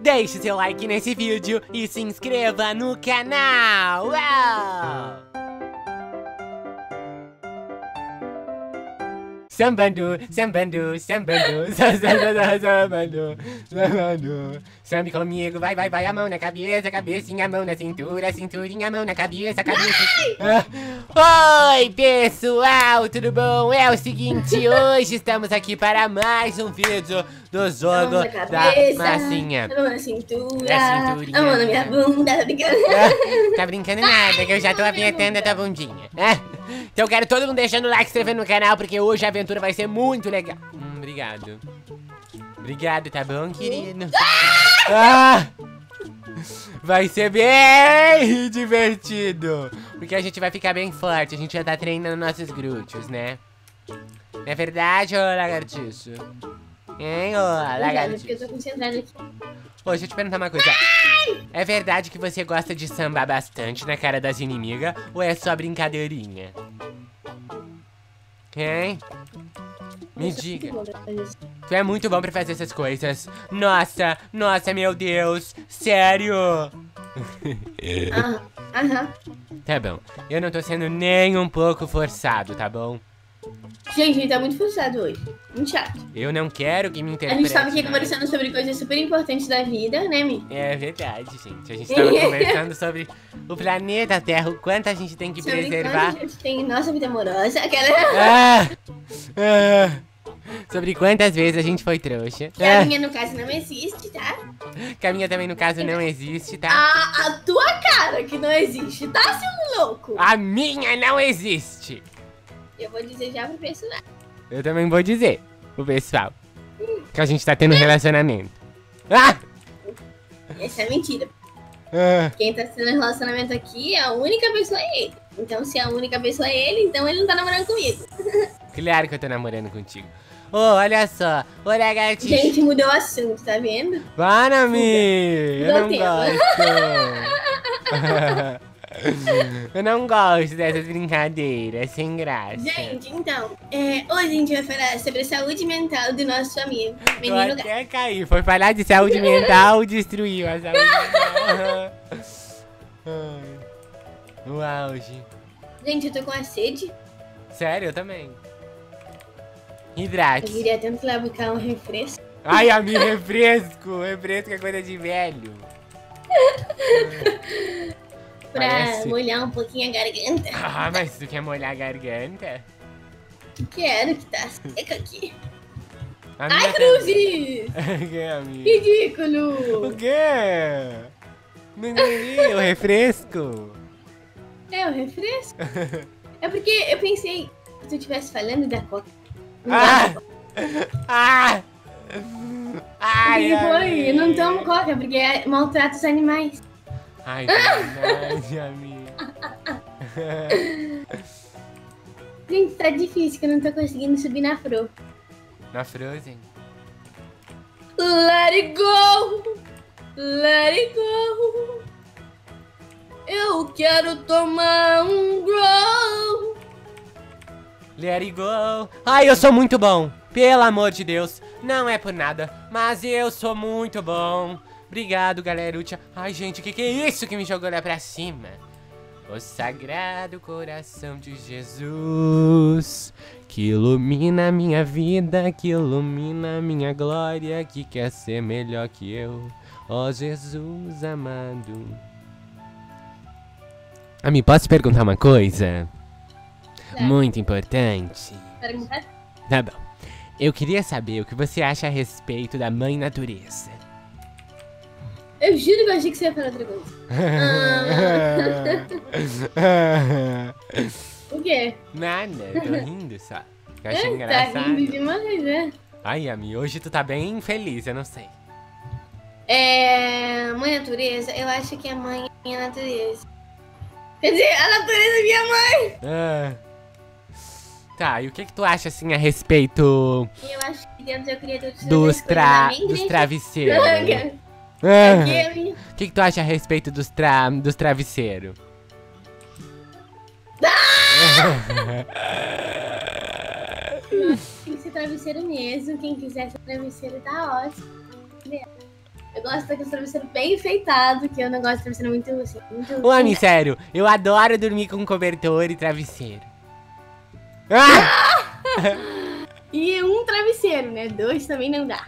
deixe seu like nesse vídeo e se inscreva no canal. Uau! Sambando, sambando, sambando, sambando, sambando. Sambe comigo, vai, vai, vai, a mão na cabeça, cabecinha, a mão na cintura, cinturinha, a mão na cabeça, cabeça. Ah. Oi, pessoal, tudo bom? É o seguinte, hoje estamos aqui para mais um vídeo do jogo a mão na cabeça, da massinha. A mão na cintura, a mão na minha bunda, tá brincando? Ah, tá brincando nada, que eu já tô apertando a tua bundinha. Ah. Então eu quero todo mundo deixando o like, se inscrevendo no canal, porque hoje a aventura vai ser muito legal. Obrigado. Obrigado, tá bom, querido? Ah! Vai ser bem divertido, porque a gente vai ficar bem forte, a gente já tá treinando nossos glúteos, né? Não é verdade, ô lagartixo? Hein, ô lagartixo? Porque eu tô concentrada aqui. Ô, deixa eu te perguntar uma coisa. É verdade que você gosta de sambar bastante na cara das inimigas ou é só brincadeirinha? Hein? Me diga. Tu é muito bom pra fazer essas coisas. Nossa, nossa, meu Deus. Sério? Aham. Tá bom. Eu não tô sendo nem um pouco forçado, tá bom? Gente, ele tá muito forçado hoje. Muito chato. Eu não quero que me interprete. A gente tava aqui conversando sobre coisas super importantes da vida, né, Mi? É verdade, gente. A gente tava conversando sobre o planeta Terra, o quanto a gente tem que sobre preservar. Sobre quanto a gente tem nossa vida amorosa, aquela... Sobre quantas vezes a gente foi trouxa. Que a minha, no caso, não existe, tá? Que a minha também, no caso, não existe, tá? A tua cara que não existe, tá, seu louco? A minha não existe. Eu vou dizer já pro pessoal. Eu também vou dizer pro pessoal que a gente tá tendo relacionamento. Ah! Essa é mentira. Quem tá tendo relacionamento aqui, a única pessoa é ele. Então, se a única pessoa é ele, então ele não tá namorando comigo. Claro que eu tô namorando contigo. Ô, olha só. Olha, gatinho. Gente, mudou o assunto, tá vendo? Para, Mi. Eu não gosto. Eu não gosto dessas brincadeiras, sem graça. Gente, então, hoje a gente vai falar sobre a saúde mental do nosso amigo Menino Gato. Até cair, foi falar de saúde mental, destruiu a saúde mental. O auge. Gente, eu tô com a sede. Sério, eu também. Hidrate. Eu queria tanto lá buscar um refresco. Ai, amigo, refresco. Refresco é coisa de velho. Pra molhar um pouquinho a garganta. Ah, mas tu quer molhar a garganta? Quero, que tá seca aqui. Ai, cruzes! Ridículo! O quê? Não entendi, o refresco? É, o refresco? É porque eu pensei que tu estivesse falando da Coca. Foi, eu não tomo Coca porque maltrata os animais. Ai, que verdade, amiga. Gente, tá difícil que eu não tô conseguindo subir na Fro. Na Frozen? Let it go! Let it go! Eu quero tomar um grow! Let it go! Ai, eu sou muito bom! Pelo amor de Deus! Não é por nada, mas eu sou muito bom! Obrigado, galera. Ai, gente, o que é isso que me jogou lá pra cima? O sagrado coração de Jesus, que ilumina a minha vida, que ilumina a minha glória, que quer ser melhor que eu. Ó, Jesus amado. Ami, posso perguntar uma coisa? Tá. Muito importante. Perguntar? Tá bom. Eu queria saber o que você acha a respeito da Mãe Natureza. Eu juro que eu achei que você ia falar outra coisa. O quê? Nada, eu tô rindo só. Eu achei engraçado. Tá rindo demais, né? Ai, Ami, hoje tu tá bem feliz, eu não sei. Mãe Natureza, eu acho que a mãe é minha natureza. Quer dizer, a natureza é minha mãe! Tá, e o que tu acha, assim, a respeito... Eu acho que dentro eu queria todos dos travesseiros. O que tu acha a respeito dos travesseiros? Tem que ser travesseiro mesmo. Quem quiser ser travesseiro tá ótimo. Eu gosto daqueles travesseiros bem enfeitados, que eu não gosto de travesseiro muito assim. Homem, sério, eu adoro dormir com cobertor e travesseiro. Ah! E um travesseiro, né? Dois também não dá.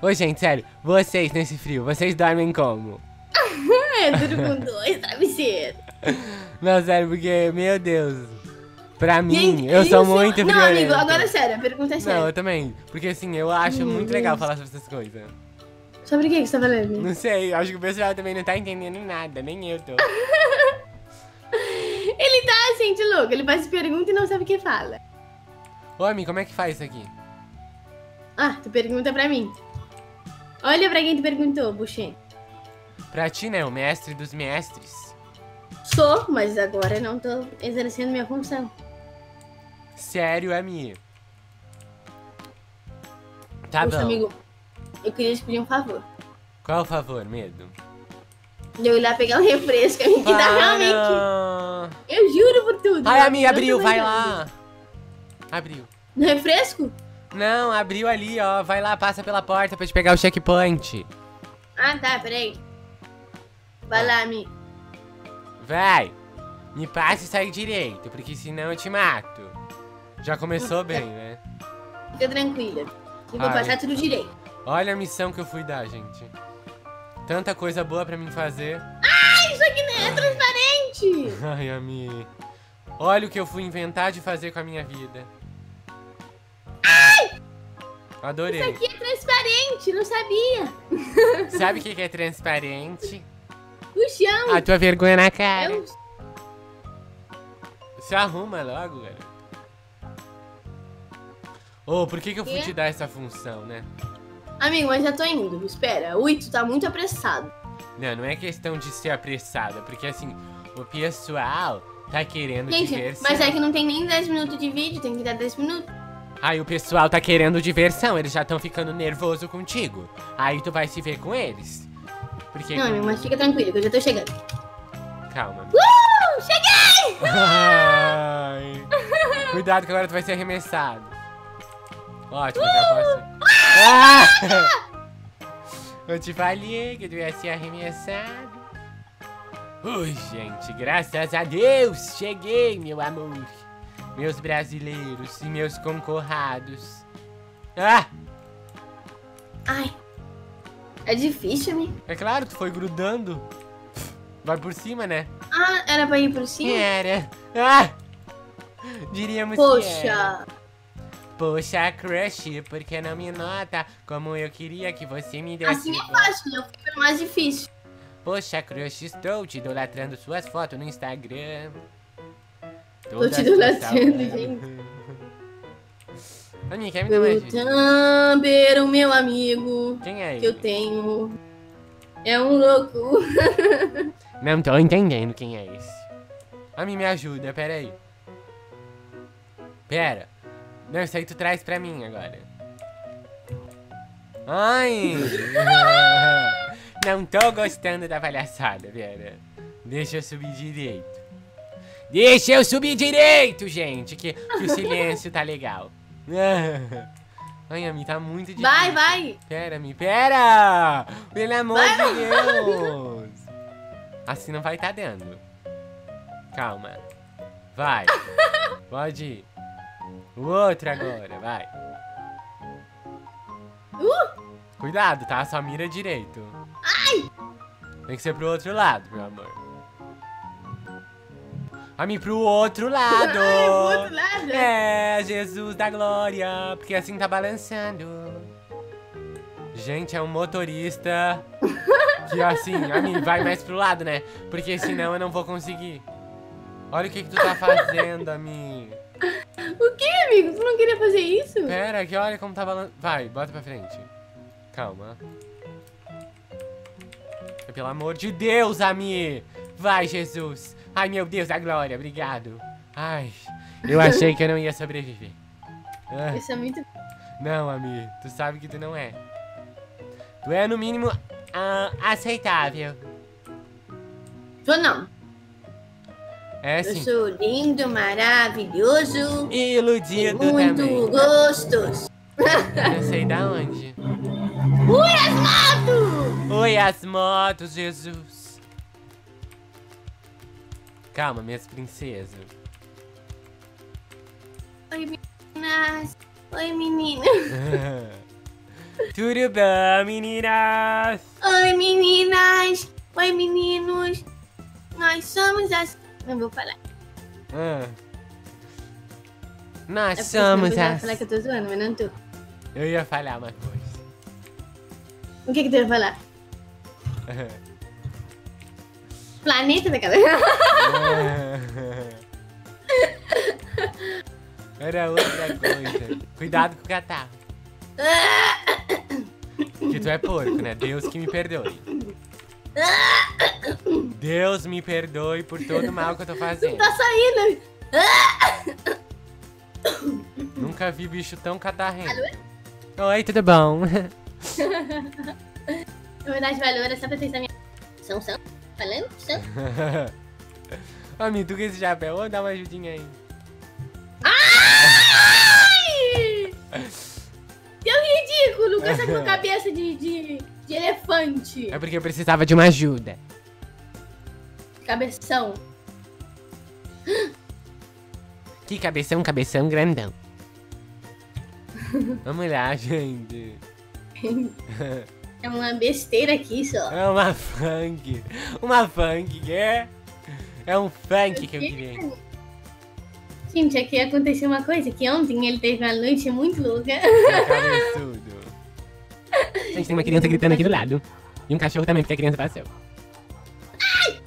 Ô, gente, sério, vocês nesse frio, vocês dormem como? Eu durmo com dois travesseiros. Não, sério, porque, meu Deus. Pra mim, eu sou muito friorento. Não, amigo, agora é sério, a pergunta é séria. Não, eu também. Porque, assim, eu acho muito legal falar sobre essas coisas. Sobre o que você tá falando? Não sei, acho que o pessoal também não tá entendendo nada, nem eu tô. Ele tá, assim, de louco. Ele faz pergunta e não sabe o que fala. Ô, amigo, como é que faz isso aqui? Ah, tu pergunta pra mim. Olha pra quem tu perguntou, Buxê. Pra ti, né? O mestre dos mestres. Sou, mas agora não tô exercendo minha função. Sério, é minha. Tá bom. Amigo, eu queria te pedir um favor. Qual favor, medo? Eu ir lá pegar um refresco, amigo, que dá realmente. Eu juro por tudo. Ai, amiga, abriu, vai lá. Abriu. No refresco? Não, abriu ali, ó. Vai lá, passa pela porta pra te pegar o checkpoint. Ah, tá, peraí. Vai lá, amigo. Vai, me passa e sai direito, porque senão eu te mato. Já começou bem, né? Fica tranquila, eu vou passar tudo direito. Olha a missão que eu fui dar, gente. Tanta coisa boa pra mim fazer. Ai, isso aqui não é transparente! Ai, amiga. Olha o que eu fui inventar de fazer com a minha vida. Ai! Adorei. Isso aqui é transparente, não sabia. Sabe o que é transparente? O chão. A tua vergonha na cara. Eu... Se arruma logo, galera. Ô, por que eu fui te dar essa função, né? Amigo, mas já tô indo. Espera. Ui, tu tá muito apressado. Não, não é questão de ser apressado. Porque, assim, o pessoal tá querendo diversão. Mas é que não tem nem 10 minutos de vídeo. Tem que dar 10 minutos. Aí o pessoal tá querendo diversão. Eles já tão ficando nervoso contigo. Aí tu vai se ver com eles. Porque... Não, amigo, mas fica tranquilo, que eu já tô chegando. Calma. Cheguei! Ai. Cuidado que agora tu vai ser arremessado. Ótimo, já posso... Eu te falei que tu ia ser arremessado. Ui, gente, graças a Deus, cheguei, meu amor. Meus brasileiros e meus concorrados. Ah! Ai. É difícil, amigo. É claro, tu foi grudando. Vai por cima, né? Ah, era pra ir por cima? Era. Ah! Diríamos que era. Poxa, crush, porque não me nota como eu queria que você me desse. Assim é fácil, eu fico mais difícil. Poxa, crush, estou te idolatrando suas fotos no Instagram. Estou te idolatrando, gente. Amiga, quer me dar mais disso? Thunber, o meu amigo. Quem é ele? Que eu tenho. É um louco. Não tô entendendo quem é esse. Amiga, me ajuda, pera aí. Pera. Não, isso aí tu traz pra mim agora. Ai. Não tô gostando da palhaçada, pera. Deixa eu subir direito. Deixa eu subir direito, gente. Que o silêncio tá legal. Ai, amiga, tá muito difícil. Vai, vai. Pera, amiga, pera. Pelo amor de Deus. Assim não vai tá dando. Calma. Vai. Pode ir. O outro agora, vai. Cuidado, tá? Só mira direito. Ai. Tem que ser pro outro lado, meu amor. Amigo, pro outro lado. Ai, pro outro lado? É, Jesus da glória. Porque assim tá balançando. Gente, é um motorista. Que assim, amigo, vai mais pro lado, né? Porque senão eu não vou conseguir. Olha o que tu tá fazendo, amigo. O que, amigo? Tu não queria fazer isso? Pera, que olha como tá balançando. Vai, bota pra frente. Calma. Pelo amor de Deus, amigo. Vai, Jesus. Ai, meu Deus da glória, obrigado. Ai, eu achei que eu não ia sobreviver. Isso é muito... Não, amigo, tu sabe que tu não é. Tu é, no mínimo, aceitável. Tu não. É, sim. Eu sou lindo, maravilhoso. Iludido muito também. Muito gostoso. Não sei da onde. Ué, Foi as motos, Jesus. Calma, minhas princesas. Oi, meninas. Oi, menino. Tudo bom, meninas? Oi, meninas. Oi, meninos. Nós somos as... Não vou falar. Nós somos as... Eu ia falar que eu tô zoando, mas não tô. Eu ia falar uma coisa. O que que tu ia falar? Planeta da cadeira. Era outra coisa. Cuidado com o catarro. Que tu é porco, né? Deus que me perdoe. Deus me perdoe por todo o mal que eu tô fazendo. Tá saindo. Nunca vi bicho tão catarrento. Oi, tudo bom? Na verdade, valor é só pra vocês da minha... São? Falando? São? Ô, me duca esse chapéu. Vamos dar uma ajudinha aí. Ai! Deu ridículo com essa com cabeça de elefante. É porque eu precisava de uma ajuda. Cabeção. Que cabeção, cabeção grandão. Vamos lá, gente. É uma besteira aqui só. É uma funk. Uma funk, que é? É um funk que eu queria. Gente, aqui aconteceu uma coisa, que ontem ele teve uma noite muito louca. É. Gente, tem uma criança gritando aqui do lado. E um cachorro também, porque a criança passou. Ai!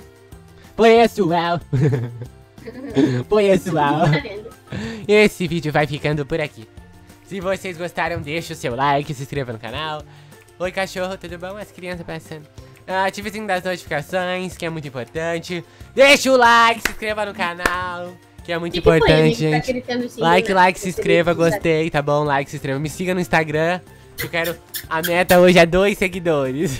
Pessoal! Pessoal! Esse vídeo vai ficando por aqui. Se vocês gostaram, deixa o seu like, se inscreva no canal. Oi, cachorro, tudo bom? As crianças passando. Ative o sininho das notificações, que é muito importante. Deixa o like, se inscreva no canal, que é muito importante, gente. Tá like, like, se inscreva, gostei, tá bom? Like, se inscreva. Me siga no Instagram, que eu quero... A meta hoje é 2 seguidores.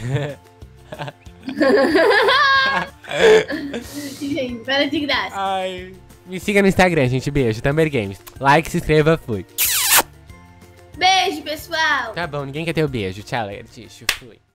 Gente, para de graça. Ai. Me siga no Instagram, gente. Beijo, Thunber Games. Like, se inscreva, fui. Beijo, pessoal! Tá bom, ninguém quer ter o beijo. Tchau, Lagartixo. Fui.